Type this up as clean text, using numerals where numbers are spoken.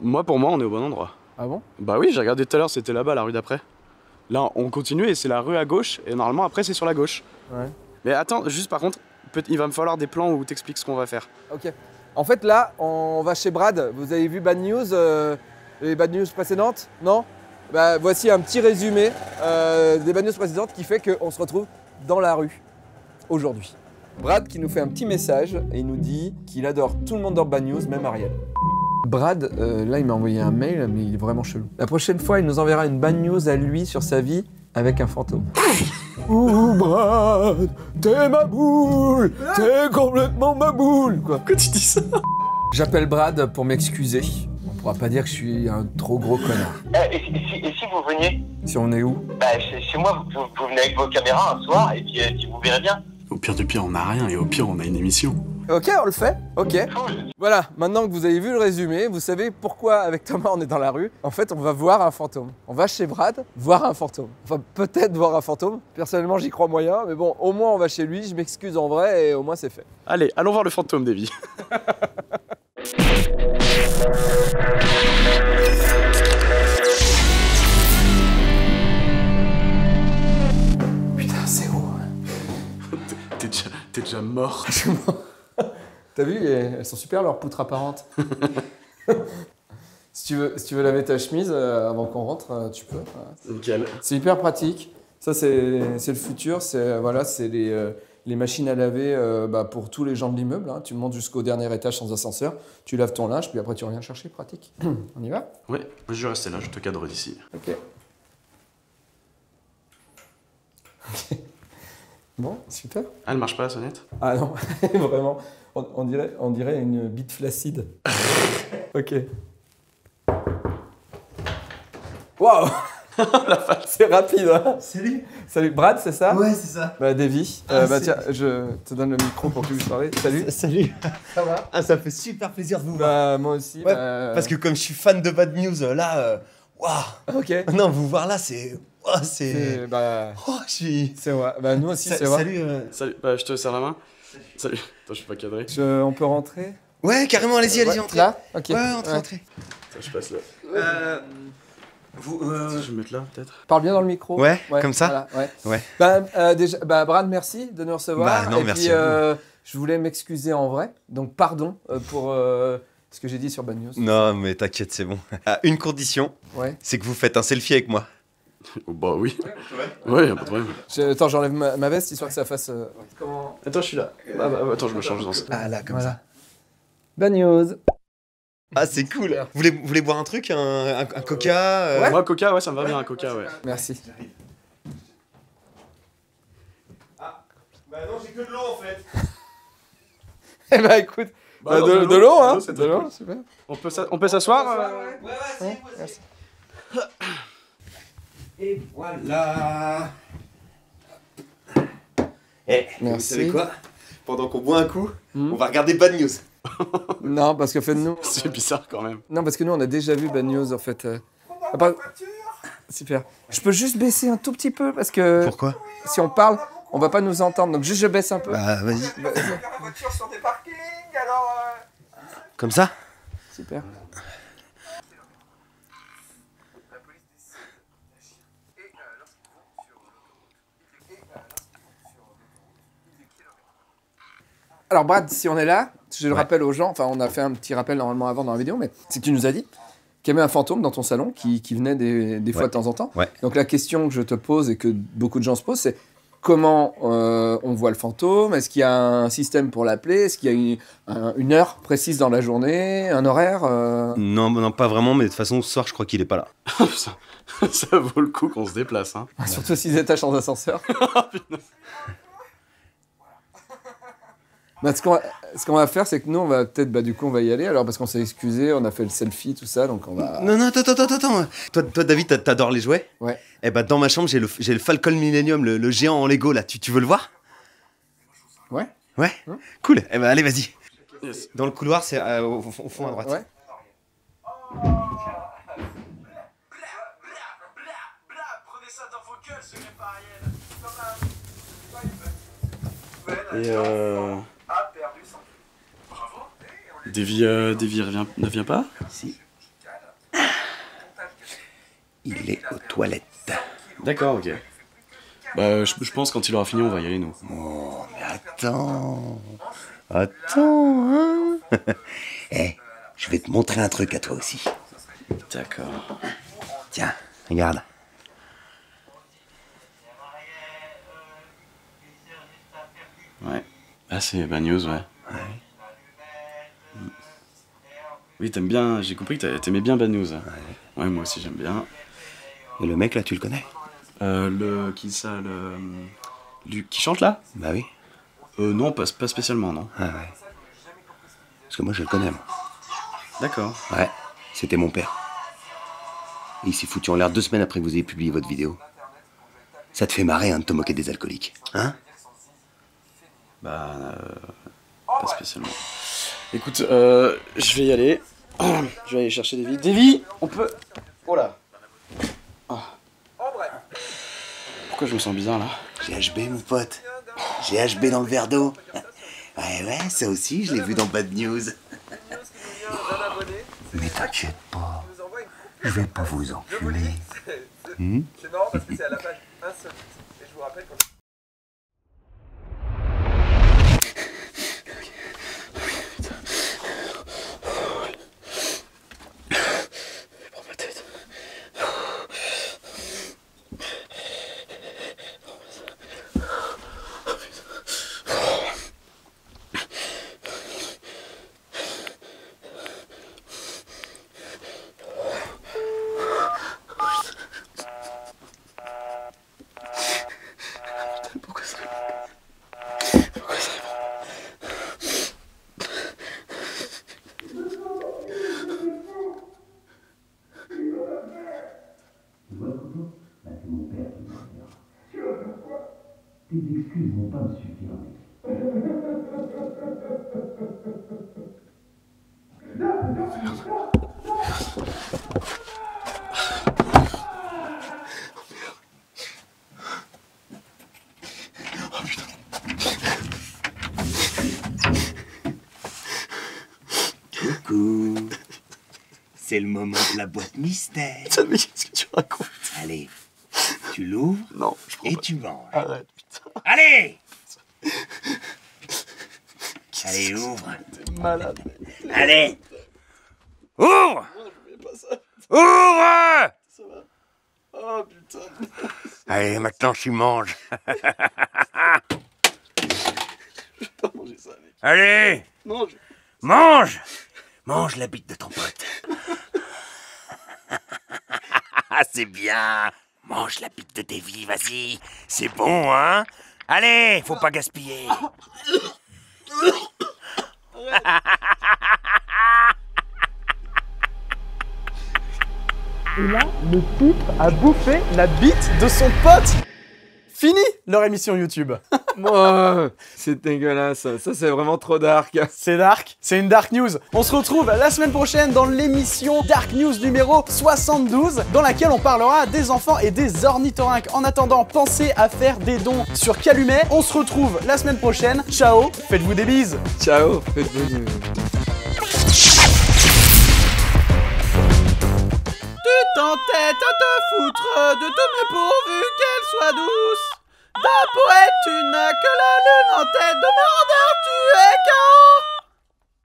Moi, pour moi, on est au bon endroit. Ah bon? Bah oui, j'ai regardé tout à l'heure, c'était là-bas, la rue d'après. Là, on continue et c'est la rue à gauche, et normalement, après, c'est sur la gauche. Ouais. Mais attends, juste par contre, il va me falloir des plans où t'expliques ce qu'on va faire. Ok. En fait, là, on va chez Brad. Vous avez vu Bad News, les Bad News précédentes? Non? Bah, voici un petit résumé des Bad News précédentes qui fait qu'on se retrouve dans la rue aujourd'hui. Brad qui nous fait un petit message et il nous dit qu'il adore tout le monde dans Bad News, même Ariel. Brad, là, il m'a envoyé un mail, mais il est vraiment chelou. La prochaine fois, il nous enverra une bad news à lui sur sa vie avec un fantôme. Ouh, Brad, t'es ma boule, t'es complètement ma boule, quoi. Pourquoi tu dis ça? J'appelle Brad pour m'excuser. On pourra pas dire que je suis un trop gros connard. Et si vous veniez? Si on est où? Bah, chez moi, vous venez avec vos caméras un soir et puis vous verrez bien. Au pire du pire, on n'a rien et au pire, on a une émission. Ok, on le fait. Ok. Voilà, maintenant que vous avez vu le résumé, vous savez pourquoi avec Thomas on est dans la rue. En fait, on va voir un fantôme. On va chez Brad voir un fantôme. Enfin, peut-être voir un fantôme. Personnellement, j'y crois moyen, mais bon, au moins on va chez lui. Je m'excuse en vrai et au moins c'est fait. Allez, allons voir le fantôme, Davy. Putain, c'est haut. Hein. T'es déjà mort. Je suis mort. T'as vu, elles sont super leurs poutres apparentes. si tu veux laver ta chemise avant qu'on rentre, tu peux. Nickel. C'est hyper pratique. Ça, c'est le futur. C'est voilà, les machines à laver pour tous les gens de l'immeuble. Hein. Tu montes jusqu'au dernier étage sans ascenseur, tu laves ton linge, puis après tu reviens chercher. Pratique. On y va? Oui, je vais rester là, je te cadre d'ici. Ok. Ok. Bon, super. Ah, elle marche pas la sonnette? Ah non, vraiment. On dirait une bite flaccide. Ok. Waouh. C'est rapide, hein. Salut. Salut, Brad, c'est ça? Ouais, c'est ça. Bah, Davy, tiens, je te donne le micro pour que vous parlez. Salut. Salut. Ça va? Ah, ça fait super plaisir de vous voir. Bah, moi aussi. Ouais, parce que comme je suis fan de Bad News, là, waouh. Wow. Ok. Non, vous voir là, c'est... Oh, c'est... Bah... Oh, je suis... C'est vrai. Bah, nous aussi, c'est vrai. Salut. Salut. Bah, je te serre la main. Salut. Attends, je suis pas cadré. On peut rentrer? Ouais, carrément, allez-y, allez-y, entrez. Là? Ok. Ouais, entrez. Attends, je passe là. Je vais me mettre là, peut-être. Parle bien dans le micro. Ouais, comme ça voilà, ouais. Bah, déjà, Brad, merci de nous recevoir. Bah, non, merci. Et puis, je voulais m'excuser en vrai, donc pardon pour... ce que j'ai dit sur Bad News. Non, mais t'inquiète, c'est bon. À une condition, c'est que vous faites un selfie avec moi. Bah oui. Ouais, y'a pas de problème. Attends, j'enlève ma veste histoire que ça fasse... Comment... Attends, je suis là. Attends, je me change dans ça. Ah là, comme ça. Bad News. Ah, c'est cool. Vous voulez boire un truc? Un coca? Moi, un coca, ouais, ça me va bien, un coca, ouais. Merci. Ah, bah non, j'ai que de l'eau, en fait. Eh bah écoute, de l'eau, hein. De l'eau, super. On peut s'asseoir? Ouais, vas-y. Et voilà. Eh, vous savez quoi? Pendant qu'on boit un coup, on va regarder Bad News. Non, parce que nous... C'est bizarre quand même. Non, parce que nous, on a déjà vu Bad News, en fait. Super. Je peux juste baisser un tout petit peu, parce que... Pourquoi? Si on parle, on va pas nous entendre. Donc juste, je baisse un peu. Bah, vas-y. La voiture sur des parkings, alors... Comme ça? Super. Alors Brad, si on est là, je le rappelle aux gens, enfin on a fait un petit rappel normalement avant dans la vidéo, mais c'est que tu nous as dit qu'il y avait un fantôme dans ton salon qui venait des fois de temps en temps. Ouais. Donc la question que je te pose et que beaucoup de gens se posent, c'est comment on voit le fantôme? Est-ce qu'il y a un système pour l'appeler? Est-ce qu'il y a une heure précise dans la journée? Un horaire? Non, pas vraiment, mais de toute façon, ce soir, je crois qu'il est pas là. ça vaut le coup qu'on se déplace. Hein. Surtout 6 étages sans ascenseur. Bah, ce qu'on va faire, c'est que nous, on va peut-être, bah, du coup, on va y aller, alors, parce qu'on s'est excusé, on a fait le selfie, tout ça, donc on va... Non, attends. Toi David, t'adores les jouets? Ouais. Eh bah, dans ma chambre, j'ai le Falcon Millennium, le géant en Lego, là. Tu veux le voir? Ouais. Ouais. Cool. Eh bah, allez, vas-y. Yes. Dans le couloir, c'est au fond à droite. Ouais. Et Davy ne vient pas? Si. il est aux toilettes. D'accord, ok. Bah, je pense quand il aura fini, on va y aller, nous. Oh, mais attends... Attends, hein. Eh, je vais te montrer un truc à toi aussi. D'accord. Tiens, regarde. Ouais. Ah, c'est Bad News, ouais. Ouais. Oui, t'aimes bien... J'ai compris que t'aimais bien Bad News. Ouais, moi aussi, j'aime bien. Et le mec, là, tu le connais? Qui ça, qui chante, là? Bah oui. Non, pas spécialement, non. Ah ouais. Parce que moi, je le connais, moi. D'accord. Ouais, c'était mon père. Et il s'est foutu en l'air 2 semaines après que vous ayez publié votre vidéo. Ça te fait marrer, hein, de te moquer des alcooliques, hein? Bah, pas spécialement. Écoute, je vais y aller. Je vais aller chercher Davy. Davy, on peut... Oh là. Oh. Pourquoi je me sens bizarre, là? GHB, mon pote. GHB dans le verre d'eau. Ouais, ouais, ça aussi, je l'ai vu dans Bad News. Mais t'inquiète pas, je vais pas vous enculer. C'est marrant parce que c'est à la page insolite. Et je vous rappelle qu'on... Tes excuses vont pas me suffire, mec. Coucou. C'est le moment de la boîte mystère. Putain, mais qu'est-ce que tu racontes? Allez, tu l'ouvres. Non, je prends. Et tu manges. Arrête. Allez! Allez, ouvre! Malade. Allez! Ouvre! Ouvre! Ça va. Oh putain! Allez, maintenant tu manges! Je vais pas manger ça, mec. Allez! Mange! Mange! Mange la bite de ton pote! C'est bien! Mange la bite de Davy, vas-y! C'est bon, hein? Allez, faut pas gaspiller. Et là, le type a bouffé la bite de son pote. Fini leur émission YouTube. Oh, c'est dégueulasse, ça c'est vraiment trop dark. C'est dark, c'est une Dark News. On se retrouve la semaine prochaine dans l'émission Dark News numéro 72, dans laquelle on parlera des enfants et des ornithorynques. En attendant, pensez à faire des dons sur Calumet. On se retrouve la semaine prochaine. Ciao, faites-vous des bises. Ciao, faites-vous des bises. Tu t'entêtes à te foutre de tout, mais pourvu qu'elle soit douce. D'un poète, tu n'as que la lune en tête, de merdeur, tu es KO.